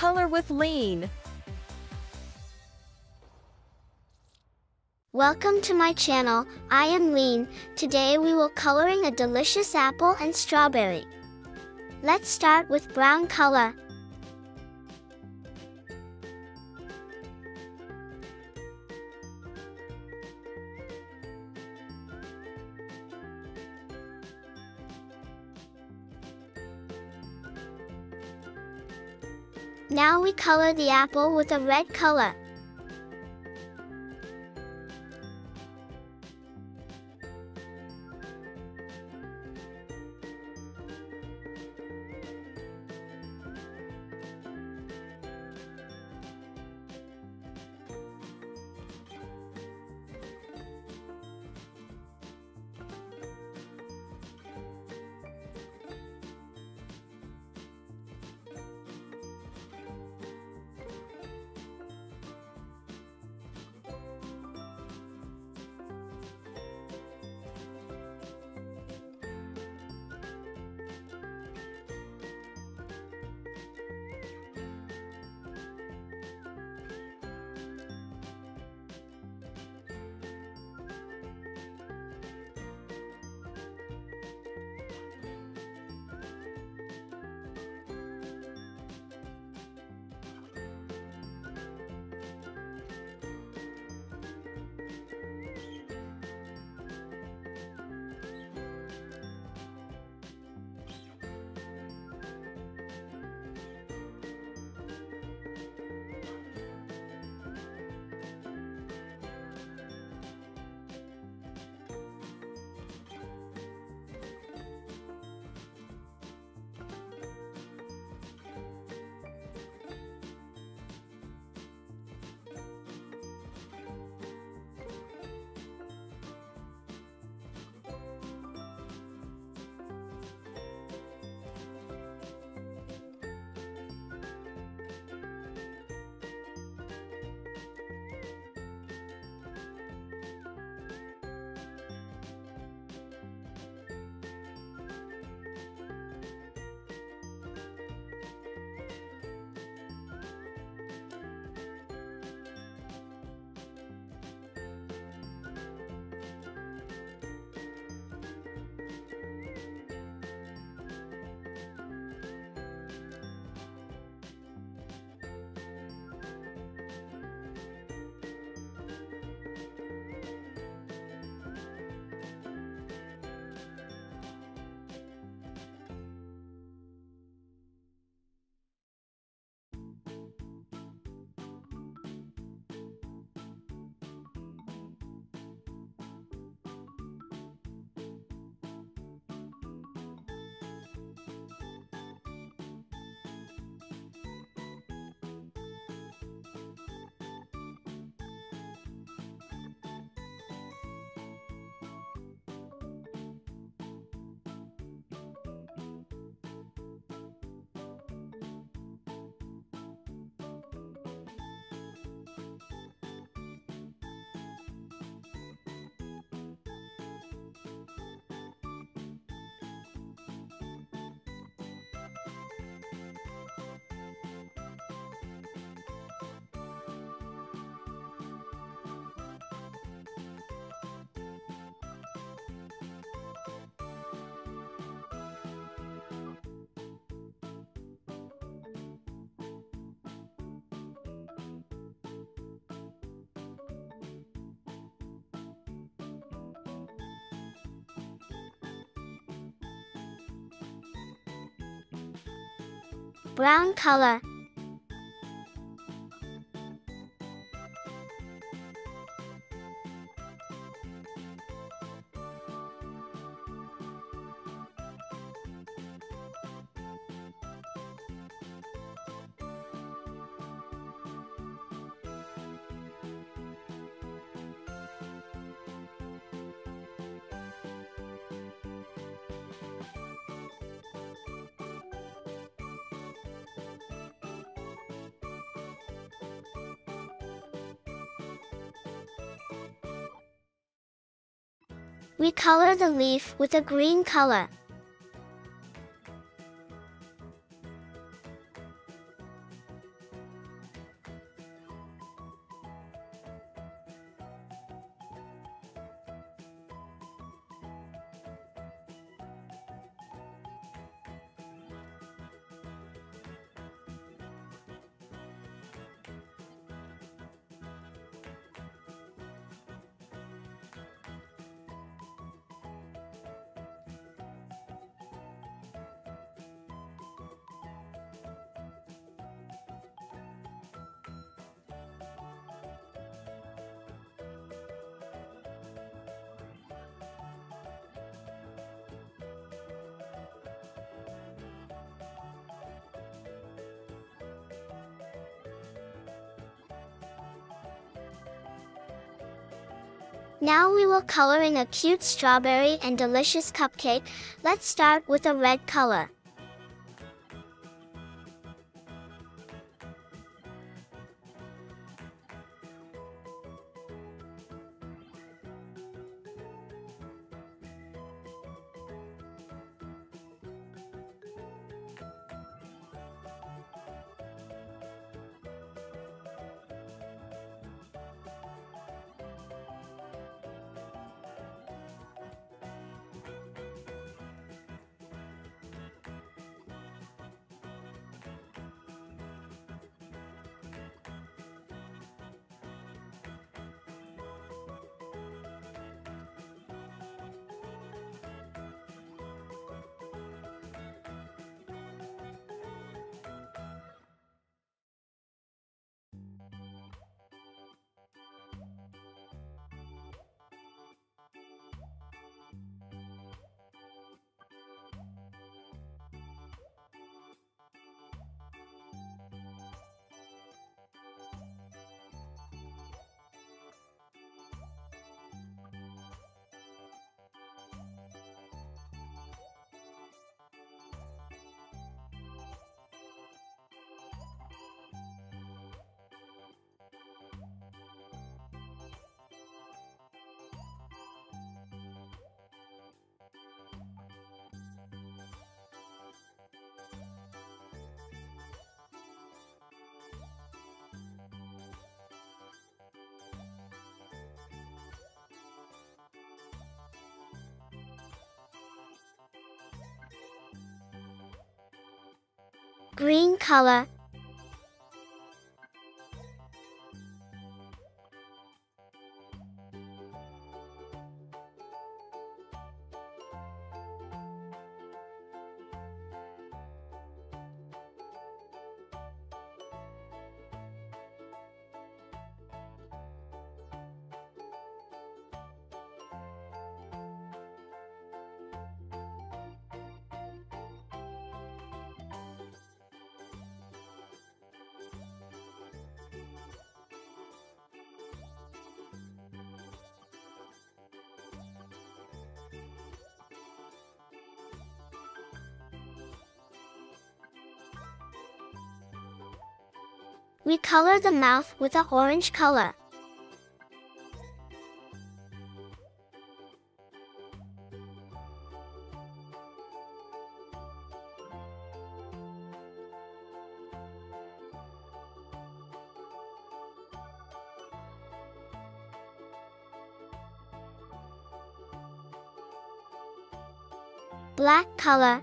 Color with Lyne. Welcome to my channel. I am Lyne. Today we will coloring a delicious apple and strawberry. Let's start with brown color. Now we color the apple with a red color. Brown color. We color the leaf with a green color. Now we will color in a cute strawberry and delicious cupcake. Let's start with a red color. Green color. We color the mouth with an orange color. Black color.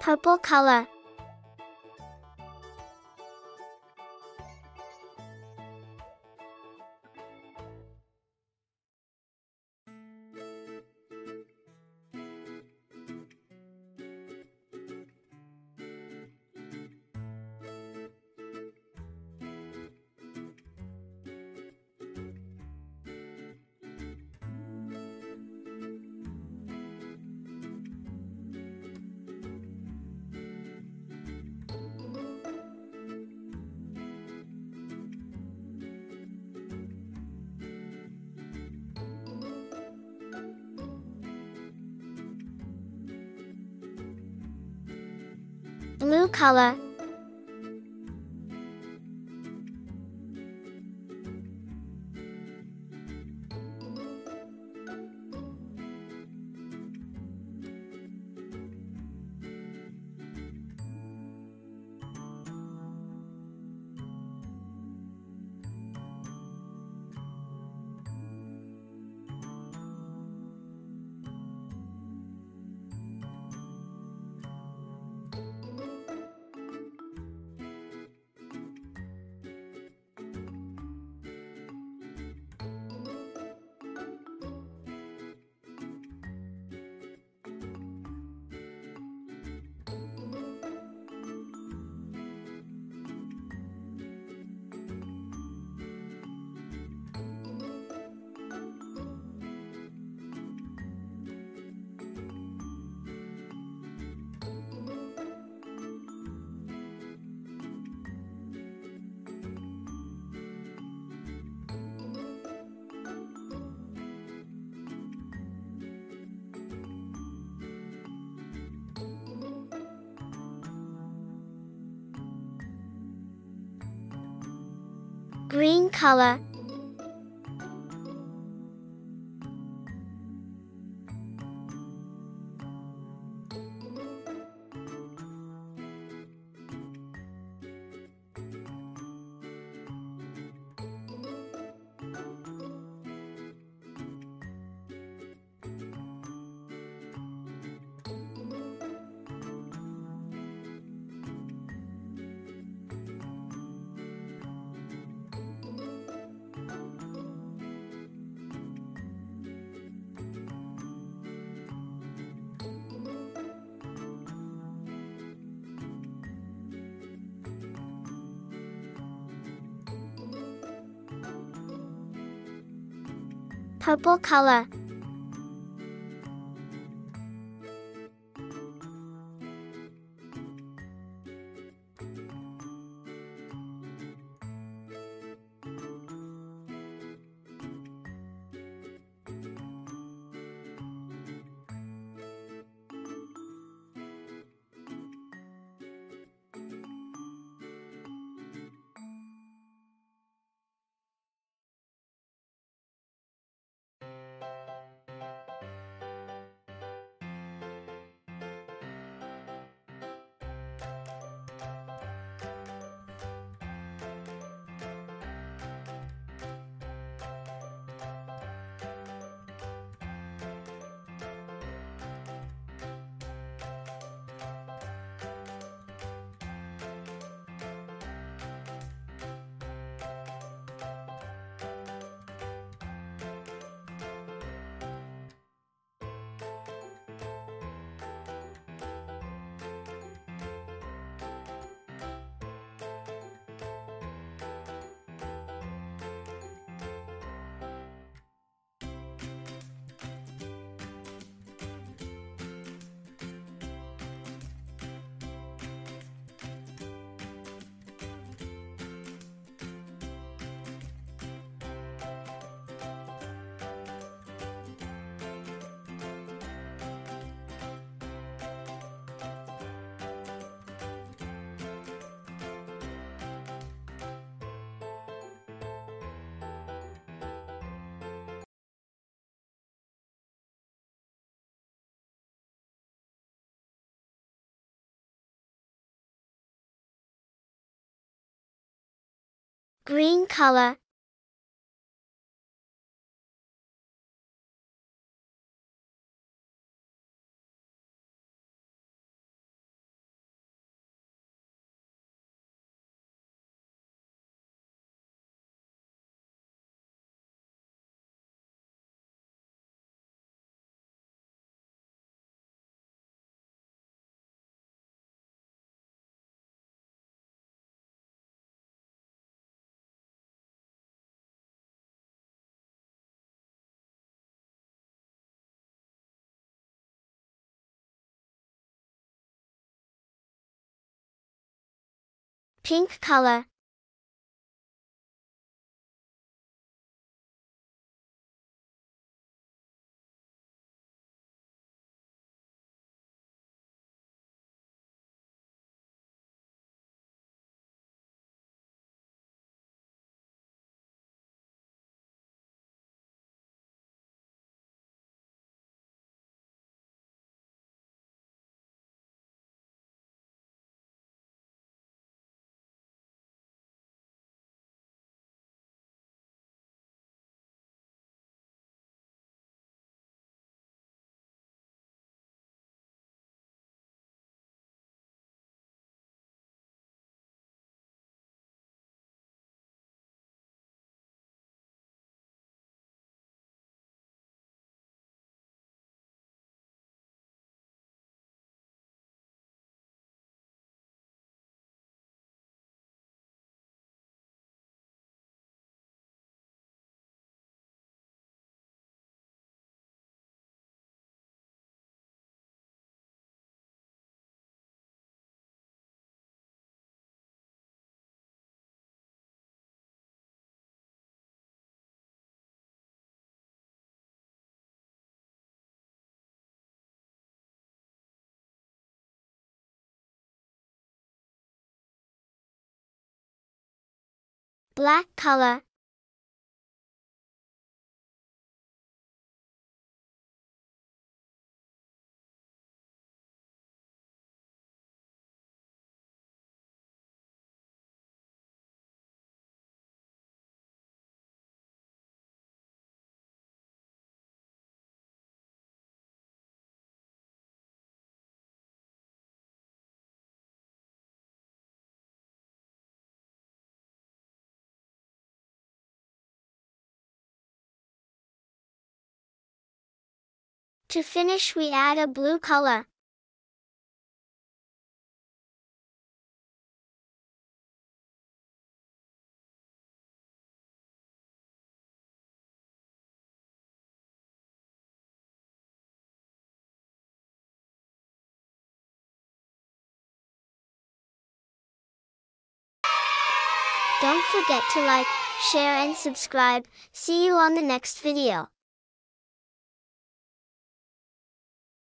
Purple color. Blue color. green color. Purple color. Green color. Pink color. black color. To finish, we add a blue color. Don't forget to like, share and subscribe. See you on the next video.